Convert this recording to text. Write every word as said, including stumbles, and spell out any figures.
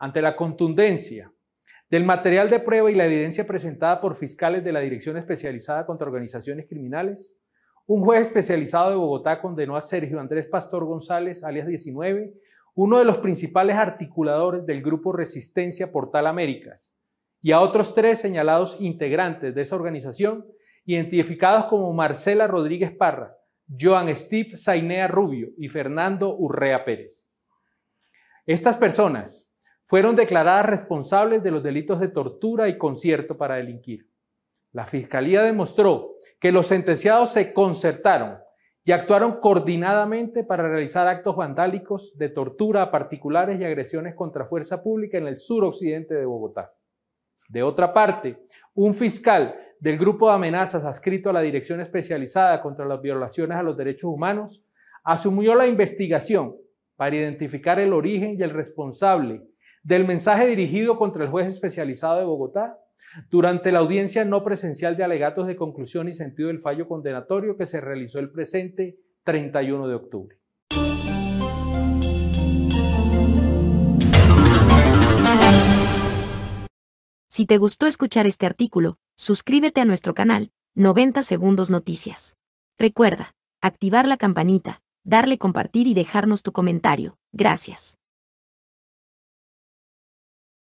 ante la contundencia del material de prueba y la evidencia presentada por fiscales de la Dirección Especializada contra Organizaciones Criminales, un juez especializado de Bogotá condenó a Sergio Andrés Pastor González, alias diecinueve, uno de los principales articuladores del Grupo Resistencia Portal Américas, y a otros tres señalados integrantes de esa organización, identificados como Marcela Rodríguez Parra, Joan Steve Zainéa Rubio y Fernando Urrea Pérez. Estas personas fueron declaradas responsables de los delitos de tortura y concierto para delinquir. La Fiscalía demostró que los sentenciados se concertaron y actuaron coordinadamente para realizar actos vandálicos de tortura a particulares y agresiones contra fuerza pública en el suroccidente de Bogotá. De otra parte, un fiscal del grupo de amenazas adscrito a la Dirección Especializada contra las Violaciones a los Derechos Humanos asumió la investigación para identificar el origen y el responsable del mensaje dirigido contra el juez especializado de Bogotá durante la audiencia no presencial de alegatos de conclusión y sentido del fallo condenatorio que se realizó el presente treinta y uno de octubre. Si te gustó escuchar este artículo, suscríbete a nuestro canal noventa segundos noticias. Recuerda, activar la campanita, darle compartir y dejarnos tu comentario. Gracias.